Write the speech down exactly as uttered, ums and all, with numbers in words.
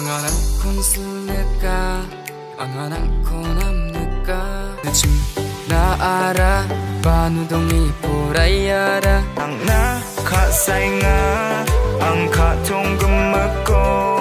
안아놓고 쓸래까 안아놓고 남을까 늦은 나 알아 반우동이 보라이아라 앙나 가사잉아 앙 가통금 먹고